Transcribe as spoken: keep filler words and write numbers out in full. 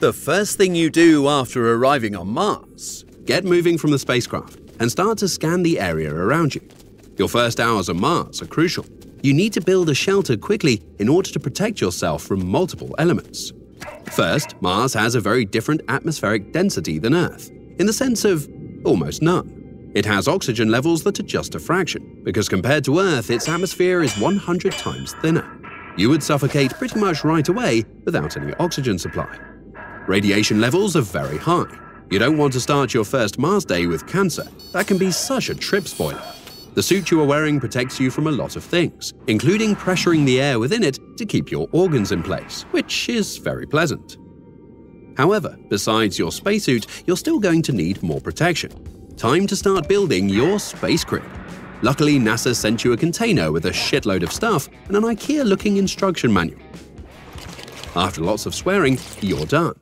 The first thing you do after arriving on Mars, get moving from the spacecraft and start to scan the area around you. Your first hours on Mars are crucial. You need to build a shelter quickly in order to protect yourself from multiple elements. First, Mars has a very different atmospheric density than Earth, in the sense of almost none. It has oxygen levels that are just a fraction, because compared to Earth, its atmosphere is one hundred times thinner. You would suffocate pretty much right away without any oxygen supply. Radiation levels are very high. You don't want to start your first Mars day with cancer. That can be such a trip spoiler. The suit you are wearing protects you from a lot of things, including pressuring the air within it to keep your organs in place, which is very pleasant. However, besides your spacesuit, you're still going to need more protection. Time to start building your space crib. Luckily, NASA sent you a container with a shitload of stuff and an IKEA-looking instruction manual. After lots of swearing, you're done.